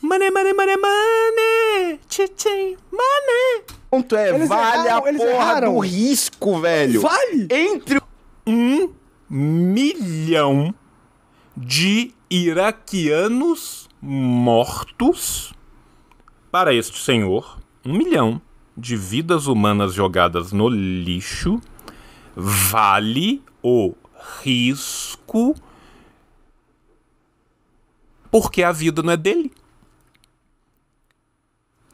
Money, money, money, money. Tchim, money. Ponto é, eles vale erraram, a porra erraram. do risco, velho. Vale? Entre um milhão de... iraquianos mortos para este senhor, um milhão de vidas humanas jogadas no lixo, vale o risco porque a vida não é dele.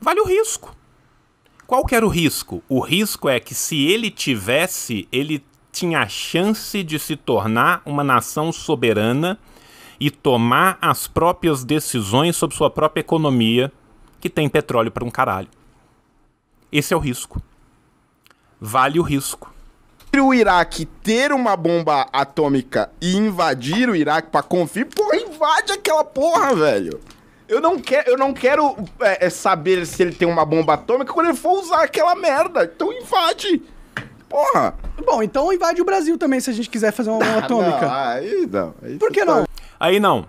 Vale o risco. Qual que era o risco? O risco é que se ele tivesse, ele tinha a chance de se tornar uma nação soberana e tomar as próprias decisões sobre sua própria economia, que tem petróleo para um caralho. Esse é o risco. Vale o risco. O Iraque ter uma bomba atômica e invadir o Iraque para conferir, porra, invade aquela porra, velho. Eu não quero, eu não quero é, saber se ele tem uma bomba atômica quando ele for usar aquela merda. Então invade. Porra. Bom, então invade o Brasil também, se a gente quiser fazer uma bomba ah, atômica. Não, aí não. Aí Por que não? Tá... Aí não.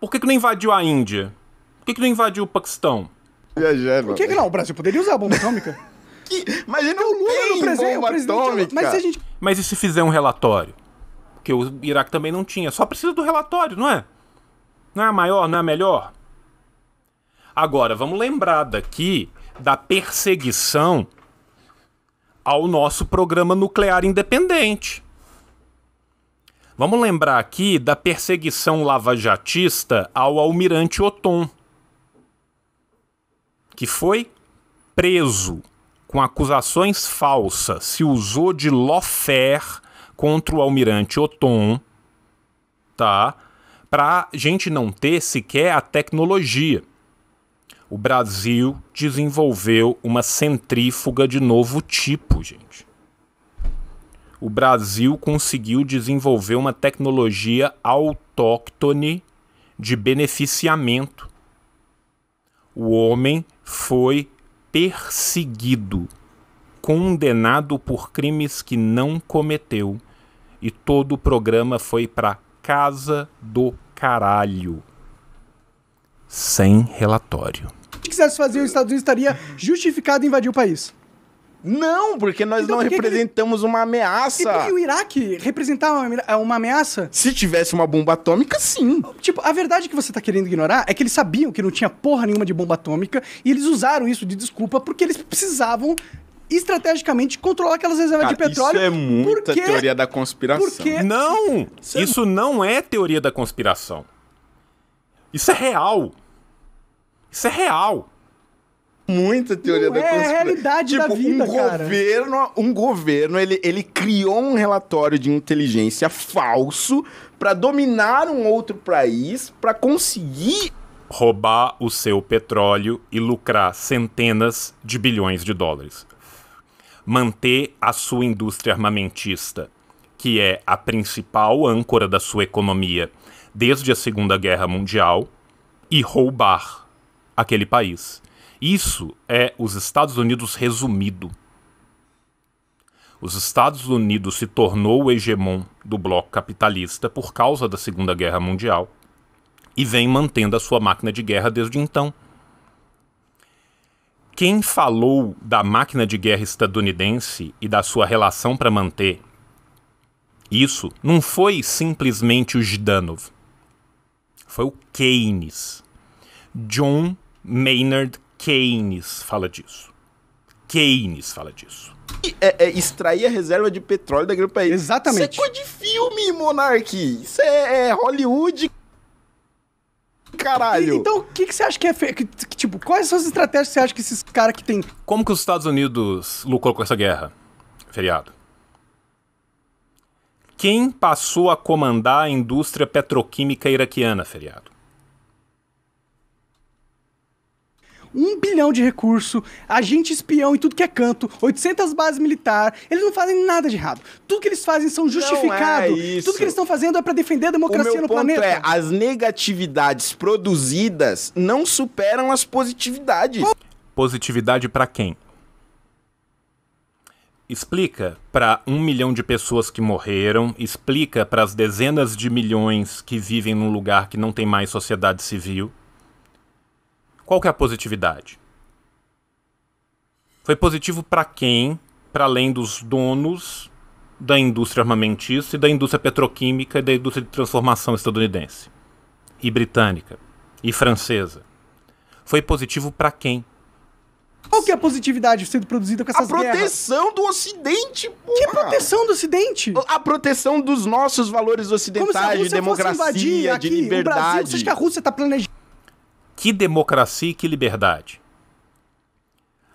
Por que que não invadiu a Índia? Por que que não invadiu o Paquistão? Por que que não? O Brasil poderia usar a bomba atômica? que... Mas ele não o tem presente, bomba atômica. Mas se, a gente... Mas e se fizer um relatório? Porque o Iraque também não tinha. Só precisa do relatório, não é? Não é a maior, não é a melhor? Agora, vamos lembrar daqui da perseguição ao nosso programa nuclear independente. Vamos lembrar aqui da perseguição lavajatista ao almirante Otton, que foi preso com acusações falsas, se usou de lawfare contra o almirante Otton, tá? Pra gente não ter sequer a tecnologia. O Brasil desenvolveu uma centrífuga de novo tipo, gente. O Brasil conseguiu desenvolver uma tecnologia autóctone de beneficiamento. O homem foi perseguido, condenado por crimes que não cometeu, e todo o programa foi pra casa do caralho. Sem relatório. Se quisesse fazer, os Estados Unidos estaria justificado em invadir o país. Não, porque nós então, não porque representamos ele... uma ameaça. E o Iraque representar uma, uma ameaça? Se tivesse uma bomba atômica, sim. Tipo, a verdade que você tá querendo ignorar é que eles sabiam que não tinha porra nenhuma de bomba atômica e eles usaram isso de desculpa porque eles precisavam estrategicamente controlar aquelas reservas Cara, de petróleo. Isso é muita porque... teoria da conspiração. Porque... Não! Isso, isso é... não é teoria da conspiração. Isso é real. Isso é real. Muita teoria não da conspiração. É a realidade tipo, da vida, um cara. Governo, um governo, ele, ele criou um relatório de inteligência falso pra dominar um outro país, pra conseguir... roubar o seu petróleo e lucrar centenas de bilhões de dólares. Manter a sua indústria armamentista, que é a principal âncora da sua economia, desde a Segunda Guerra Mundial e roubar aquele país. Isso é os Estados Unidos resumido. Os Estados Unidos se tornou o hegemon do bloco capitalista por causa da Segunda Guerra Mundial e vem mantendo a sua máquina de guerra desde então. Quem falou da máquina de guerra estadunidense e da sua relação para manter isso não foi simplesmente o Gdanov. Foi o Keynes. John Maynard Keynes fala disso. Keynes fala disso. É, é extrair a reserva de petróleo daquele país. Exatamente. Isso é coisa de filme, Monark. Isso é, é Hollywood. Caralho. E, então, o que, que você acha que é feito? Tipo, quais são as estratégias que você acha que esses caras que tem... Como que os Estados Unidos lucrou com essa guerra? Feriado. Quem passou a comandar a indústria petroquímica iraquiana, Feriado? Um bilhão de recurso, agente espião em tudo que é canto, oitocentas bases militares, eles não fazem nada de errado. Tudo que eles fazem são justificados. É tudo que eles estão fazendo é para defender a democracia o meu no ponto planeta. É, as negatividades produzidas não superam as positividades. Positividade para quem? Explica para um milhão de pessoas que morreram, explica para as dezenas de milhões que vivem num lugar que não tem mais sociedade civil. Qual que é a positividade? Foi positivo para quem? Para além dos donos da indústria armamentista e da indústria petroquímica e da indústria de transformação estadunidense e britânica e francesa. Foi positivo para quem? Qual que é a positividade sendo produzida com essas guerras? A proteção guerras? do Ocidente, porra! Que proteção do Ocidente? A proteção dos nossos valores ocidentais, de democracia, de liberdade. Brasil, você acha que a Rússia está planejando? Que democracia e que liberdade?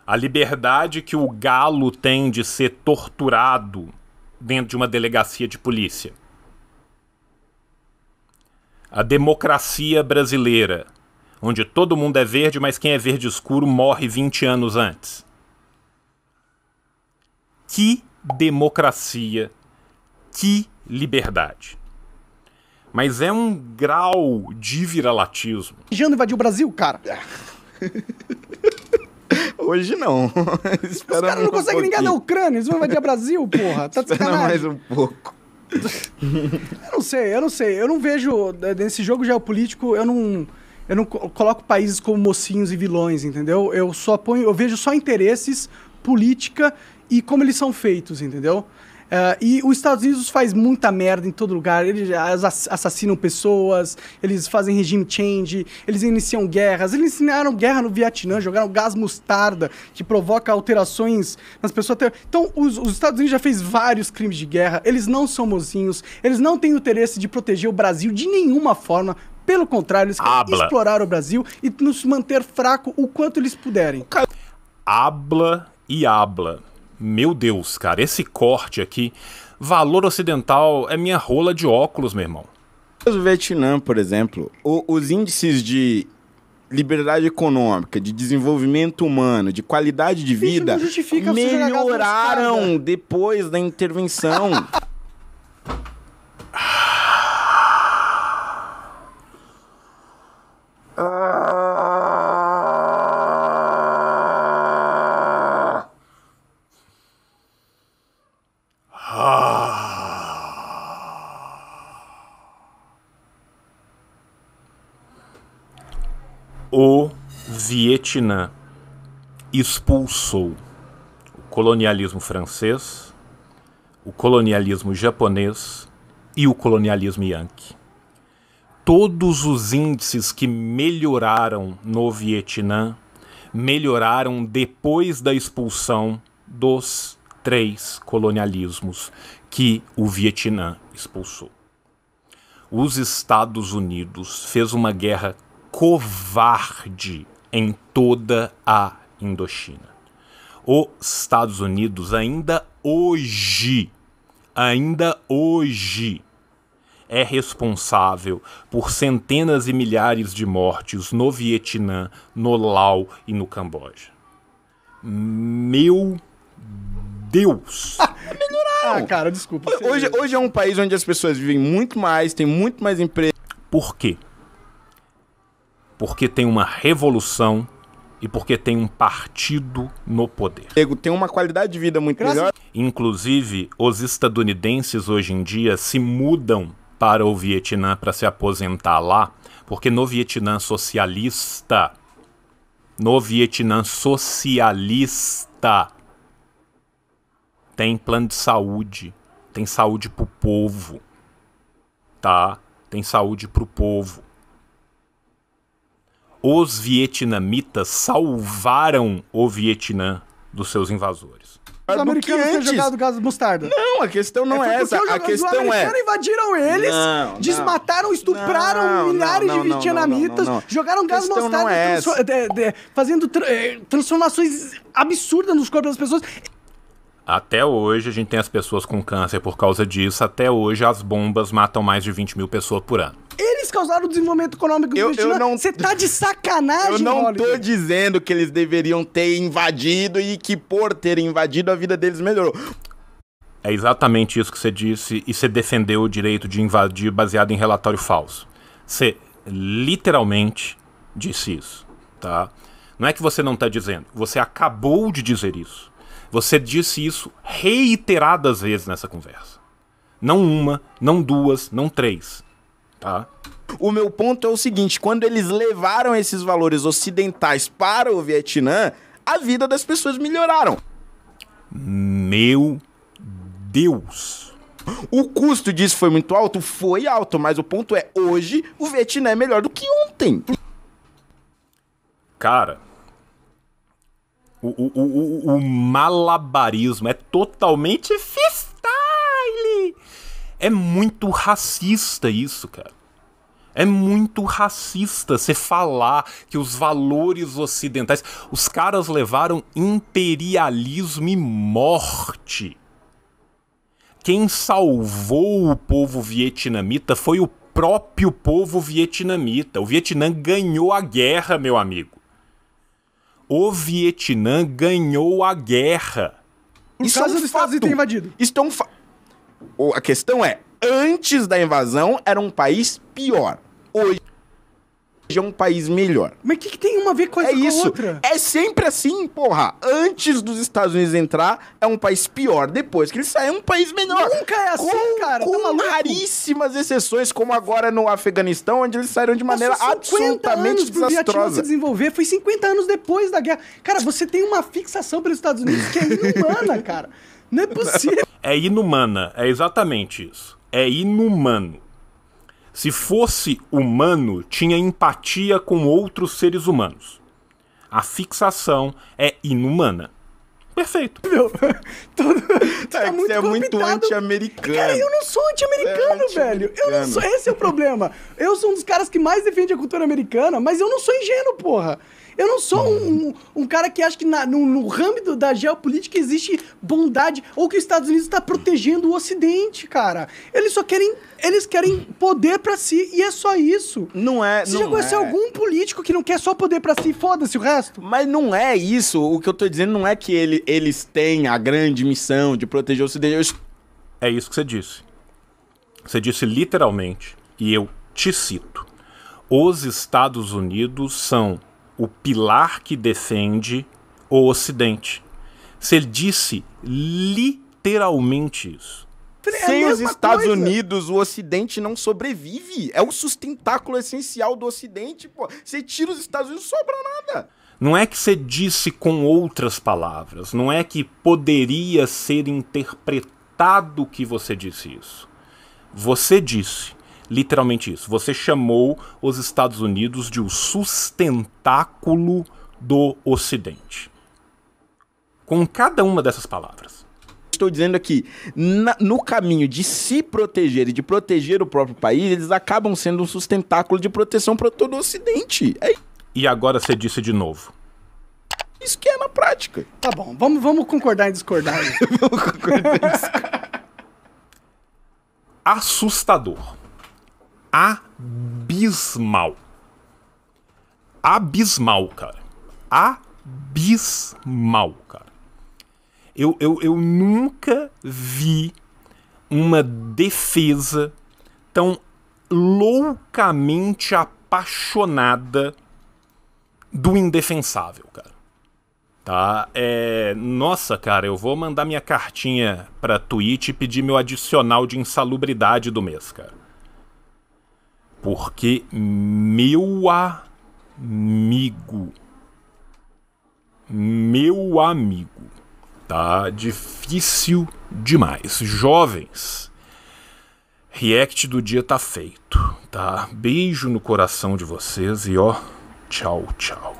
A liberdade que o galo tem de ser torturado dentro de uma delegacia de polícia. A democracia brasileira, onde todo mundo é verde, mas quem é verde escuro morre vinte anos antes. Que democracia, que liberdade. Mas é um grau de viralatismo. Jando invadiu o Brasil, cara. Hoje não. Os caras não um conseguem ninguém da Ucrânia, eles vão invadir o Brasil, porra. Tá de sacanagem. mais um pouco. Eu não sei, eu não sei. Eu não vejo, nesse jogo geopolítico, eu não... Eu não coloco países como mocinhos e vilões, entendeu? Eu só ponho, eu vejo só interesses, política e como eles são feitos, entendeu? Uh, e os Estados Unidos faz muita merda em todo lugar. Eles assassinam pessoas, eles fazem regime change, eles iniciam guerras. Eles ensinaram guerra no Vietnã, jogaram gás mostarda, que provoca alterações nas pessoas. Então, os, os Estados Unidos já fez vários crimes de guerra. Eles não são mocinhos, eles não têm interesse de proteger o Brasil de nenhuma forma. Pelo contrário, eles Habla. querem explorar o Brasil e nos manter fraco o quanto eles puderem. Habla e habla. Meu Deus, cara, esse corte aqui, valor ocidental é minha rola de óculos, meu irmão. O Vietnã, por exemplo, o, os índices de liberdade econômica, de desenvolvimento humano, de qualidade de vida melhoraram depois da intervenção. O Vietnã expulsou o colonialismo francês, o colonialismo japonês e o colonialismo yankee. Todos os índices que melhoraram no Vietnã melhoraram depois da expulsão dos três colonialismos que o Vietnã expulsou. Os Estados Unidos fez uma guerra covarde em toda a Indochina. Os Estados Unidos ainda hoje, ainda hoje, é responsável por centenas e milhares de mortes no Vietnã, no Laos e no Camboja. Meu Deus! Melhoraram! Ah, cara, desculpa. Hoje, hoje é um país onde as pessoas vivem muito mais, tem muito mais emprego. Por quê? Porque tem uma revolução e porque tem um partido no poder. Tem uma qualidade de vida muito melhor. Inclusive, os estadunidenses hoje em dia se mudam para o Vietnã para se aposentar lá, porque no Vietnã socialista, no Vietnã socialista, tem plano de saúde, tem saúde pro povo, tá? Tem saúde pro povo. Os vietnamitas salvaram o Vietnã dos seus invasores. Os americanos tinham jogado gás de mostarda. Não, a questão não é, é essa. A questão é... Os americanos invadiram eles, não, desmataram, não, estupraram não, milhares não, não, de vietnamitas, não, não, não, não. jogaram gás de mostarda, é transfor... de, de, fazendo tra... transformações absurdas nos corpos das pessoas. Até hoje a gente tem as pessoas com câncer por causa disso. Até hoje as bombas matam mais de vinte mil pessoas por ano. Eles causaram o desenvolvimento econômico do Vietnã. Você tá de sacanagem, Eu não Hollywood. tô dizendo que eles deveriam ter invadido e que por terem invadido a vida deles melhorou. É exatamente isso que você disse e você defendeu o direito de invadir baseado em relatório falso. Você literalmente disse isso, tá? Não é que você não tá dizendo, você acabou de dizer isso. Você disse isso reiteradas vezes nessa conversa. Não uma, não duas, não três. Tá? O meu ponto é o seguinte, quando eles levaram esses valores ocidentais para o Vietnã, a vida das pessoas melhoraram. Meu Deus! O custo disso foi muito alto? Foi alto, mas o ponto é, hoje o Vietnã é melhor do que ontem. Cara... O, o, o, o malabarismo é totalmente freestyle. É muito racista isso, cara. É muito racista você falar que os valores ocidentais... Os caras levaram imperialismo e morte. Quem salvou o povo vietnamita foi o próprio povo vietnamita. O Vietnã ganhou a guerra, meu amigo. O Vietnã ganhou a guerra. Isso é um fato. Os Estados Unidos têm invadido. Isso é um fa... A questão é, antes da invasão era um país pior. Hoje é um país melhor. Mas o que, que tem uma a ver coisa com a outra? É sempre assim, porra. Antes dos Estados Unidos entrar, é um país pior. Depois que eles saem, é um país melhor. Nunca é assim, com, cara. Com tá raríssimas exceções, como agora no Afeganistão, onde eles saíram de maneira absolutamente desastrosa. O Vietnã se desenvolver foi cinquenta anos depois da guerra. Cara, você tem uma fixação pelos Estados Unidos que é inumana, cara. Não é possível. É inumana, é exatamente isso. É inumano. Se fosse humano, tinha empatia com outros seres humanos. A fixação é inumana. Perfeito. Meu, todo, tá é, muito você é muito anti-americano. Cara, eu não sou anti-americano, é velho. Eu não sou, esse é o problema. Eu sou um dos caras que mais defende a cultura americana, mas eu não sou ingênuo, porra. Eu não sou um, um, um cara que acha que na, no, no ramo do, da geopolítica existe bondade ou que os Estados Unidos está protegendo o Ocidente, cara. Eles só querem, eles querem poder pra si e é só isso. Não é, Você não já conheceu é. algum político que não quer só poder pra si? Foda-se o resto. Mas não é isso. O que eu tô dizendo não é que ele, eles têm a grande missão de proteger o Ocidente. É isso que você disse. Você disse literalmente, e eu te cito. Os Estados Unidos são... o pilar que defende o Ocidente. Você disse literalmente isso. Sem os Estados Unidos, o Ocidente não sobrevive. É o sustentáculo essencial do Ocidente, pô. Você tira os Estados Unidos, não sobra nada. Não é que você disse com outras palavras. Não é que poderia ser interpretado que você disse isso. Você disse... literalmente isso. Você chamou os Estados Unidos de o sustentáculo do Ocidente. Com cada uma dessas palavras. Estou dizendo aqui, na, no caminho de se proteger e de proteger o próprio país, eles acabam sendo um sustentáculo de proteção para todo o Ocidente. É... E agora você disse de novo. Isso que é na prática. Tá bom, vamos, vamos concordar em discordar. Vamos concordar em discordar. Assustador. Abismal. Abismal, cara. Abismal, cara. Eu, eu, eu nunca vi uma defesa tão loucamente apaixonada do indefensável, cara. Tá? É... Nossa, cara, eu vou mandar minha cartinha pra Twitch e pedir meu adicional de insalubridade do mês, cara. Porque, meu amigo, meu amigo, tá difícil demais. Jovens, react do dia tá feito, tá? Beijo no coração de vocês e ó, tchau, tchau.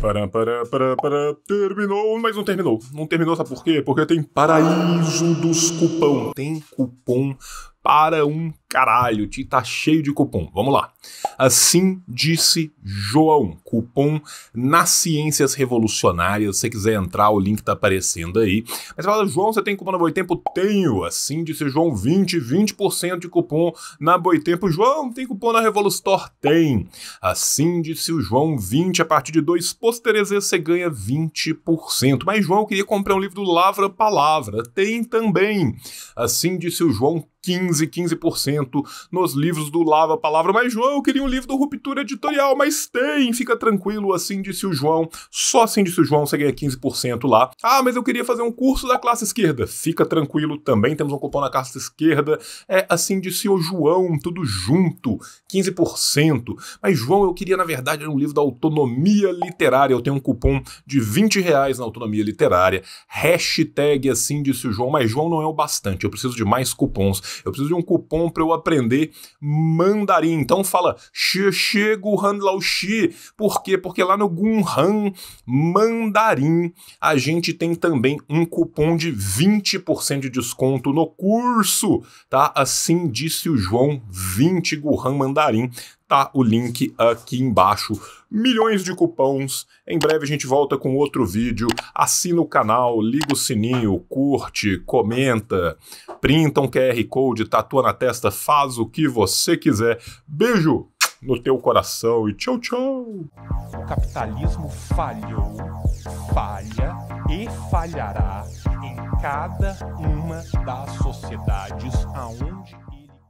Para, para, para, para, terminou, mas não terminou. Não terminou, sabe por quê? Porque tem paraíso dos cupom. Tem cupom para um caralho. Tá cheio de cupom. Vamos lá. Assim disse João. Cupom nas ciências revolucionárias. Se você quiser entrar, o link tá aparecendo aí. Mas você fala, João, você tem cupom na Boitempo? Tenho. Assim disse João, vinte por cento de cupom na Boitempo. João, tem cupom na Revolustor? Tem. Assim disse o João, vinte a partir de dois posteres você ganha vinte por cento. Mas João, eu queria comprar um livro do Lavra Palavra. Tem também. Assim disse o João, quinze por cento nos livros do Lava Palavra. Mas, João, eu queria um livro do Ruptura Editorial, mas tem, fica tranquilo, assim disse o João. Só assim disse o João, você ganha quinze por cento lá. Ah, mas eu queria fazer um curso da classe esquerda. Fica tranquilo, também temos um cupom na classe esquerda. É, assim disse o João, tudo junto, quinze por cento. Mas, João, eu queria, na verdade, um livro da autonomia literária. Eu tenho um cupom de vinte reais na autonomia literária. Hashtag assim disse o João. Mas, João, não é o bastante, eu preciso de mais cupons. Eu preciso de um cupom para eu aprender mandarim. Então fala xie guhan lao xi. Por quê? Porque lá no Gunhan Mandarim a gente tem também um cupom de vinte por cento de desconto no curso, tá? Assim disse o João, vinte Guhan Mandarim. Tá o link aqui embaixo. Milhões de cupons. Em breve a gente volta com outro vídeo. Assina o canal, liga o sininho, curte, comenta, printa um Q R Code, tatua na testa, faz o que você quiser. Beijo no teu coração e tchau, tchau. O capitalismo falhou, falha e falhará em cada uma das sociedades aonde...